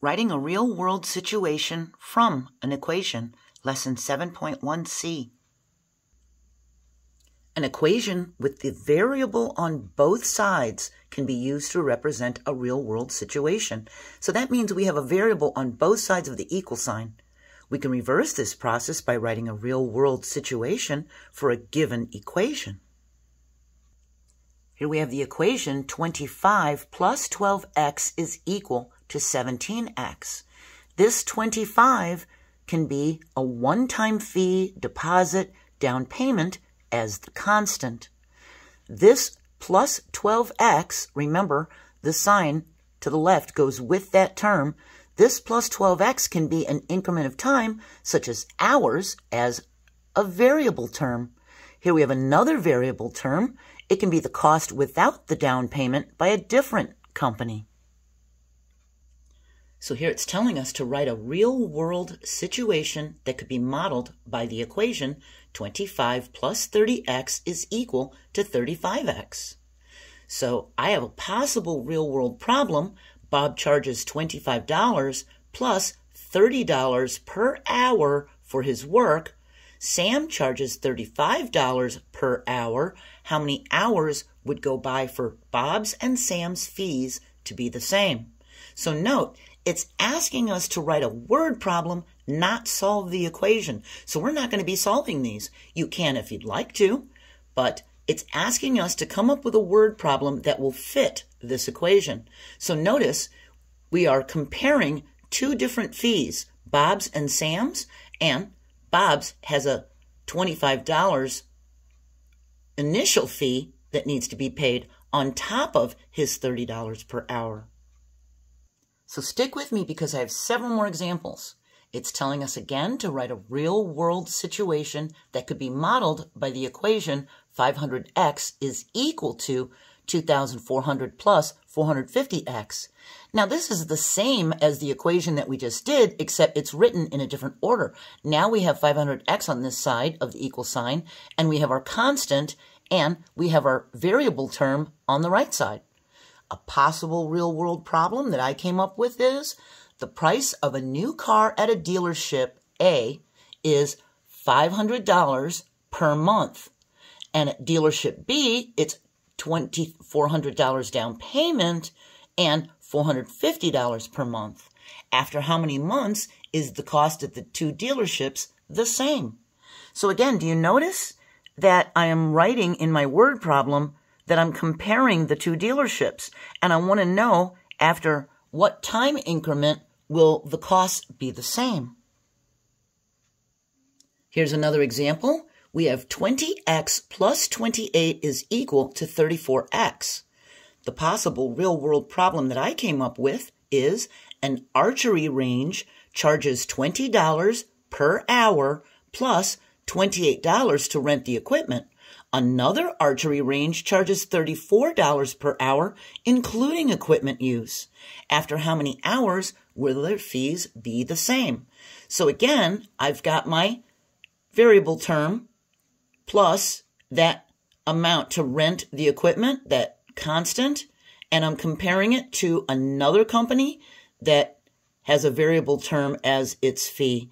Writing a real-world situation from an equation, Lesson 7.1c. An equation with the variable on both sides can be used to represent a real-world situation. So that means we have a variable on both sides of the equal sign. We can reverse this process by writing a real-world situation for a given equation. Here we have the equation 25 plus 12x is equal to 17x. This 25 can be a one-time fee, deposit, down payment as the constant. This plus 12x, remember the sign to the left goes with that term. This plus 12x can be an increment of time, such as hours, as a variable term. Here we have another variable term. It can be the cost without the down payment by a different company. So here it's telling us to write a real-world situation that could be modeled by the equation 25 plus 30x is equal to 35x. So I have a possible real-world problem. Bob charges $25 plus $30 per hour for his work. Sam charges $35 per hour. How many hours would go by for Bob's and Sam's fees to be the same? So note, it's asking us to write a word problem, not solve the equation. So we're not going to be solving these. You can if you'd like to, but it's asking us to come up with a word problem that will fit this equation. So notice we are comparing two different fees, Bob's and Sam's, and Bob's has a $25 initial fee that needs to be paid on top of his $30 per hour. So stick with me because I have several more examples. It's telling us again to write a real-world situation that could be modeled by the equation 500x is equal to 2,400 plus 450x. Now this is the same as the equation that we just did, except it's written in a different order. Now we have 500x on this side of the equal sign, and we have our constant, and we have our variable term on the right side. A possible real-world problem that I came up with is the price of a new car at a dealership A is $500 per month. And at dealership B, it's $2,400 down payment and $450 per month. After how many months is the cost at the two dealerships the same? So again, do you notice that I am writing in my word problem that I'm comparing the two dealerships, and I want to know after what time increment will the cost be the same? Here's another example. We have 20x plus 28 is equal to 34x. The possible real-world problem that I came up with is an archery range charges $20 per hour plus $28 to rent the equipment. Another archery range charges $34 per hour, including equipment use. After how many hours will their fees be the same? So again, I've got my variable term plus that amount to rent the equipment, that constant, and I'm comparing it to another company that has a variable term as its fee.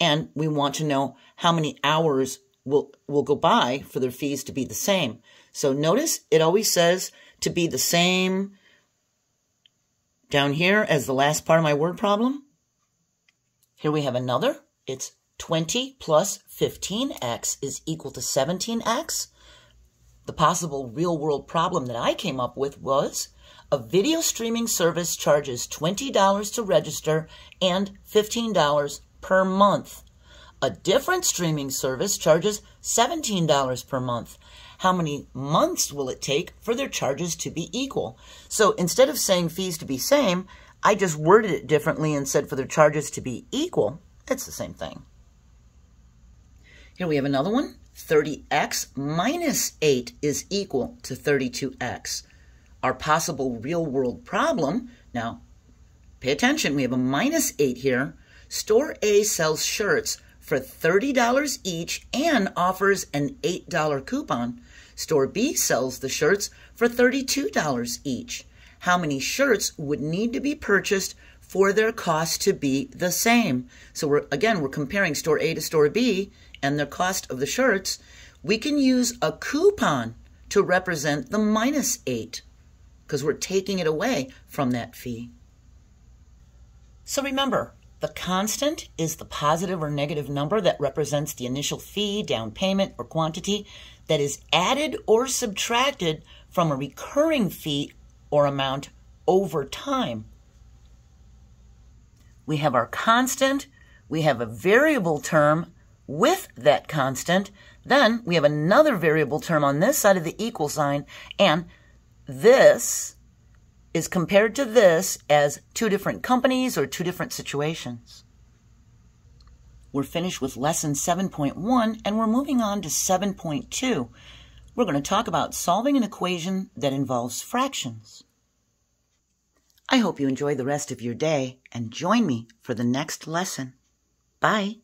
And we want to know how many hours will go by for their fees to be the same. So notice it always says to be the same down here as the last part of my word problem. Here we have another. It's 20 plus 15x is equal to 17x. The possible real-world problem that I came up with was a video streaming service charges $20 to register and $15 per month. A different streaming service charges $17 per month. How many months will it take for their charges to be equal? So instead of saying fees to be same, I just worded it differently and said for their charges to be equal. It's the same thing. Here we have another one. 30x minus 8 is equal to 32x. Our possible real-world problem. Now, pay attention. We have a minus 8 here. Store A sells shirts for $30 each and offers an $8 coupon. Store B sells the shirts for $32 each. How many shirts would need to be purchased for their cost to be the same. So we're comparing store A to store B and the cost of the shirts. We can use a coupon to represent the -8 because we're taking it away from that fee. So remember, the constant is the positive or negative number that represents the initial fee, down payment, or quantity that is added or subtracted from a recurring fee or amount over time. We have our constant, we have a variable term with that constant, then we have another variable term on this side of the equal sign, and this is compared to this as two different companies or two different situations. We're finished with lesson 7.1 and we're moving on to 7.2. We're going to talk about solving an equation that involves fractions. I hope you enjoy the rest of your day and join me for the next lesson. Bye.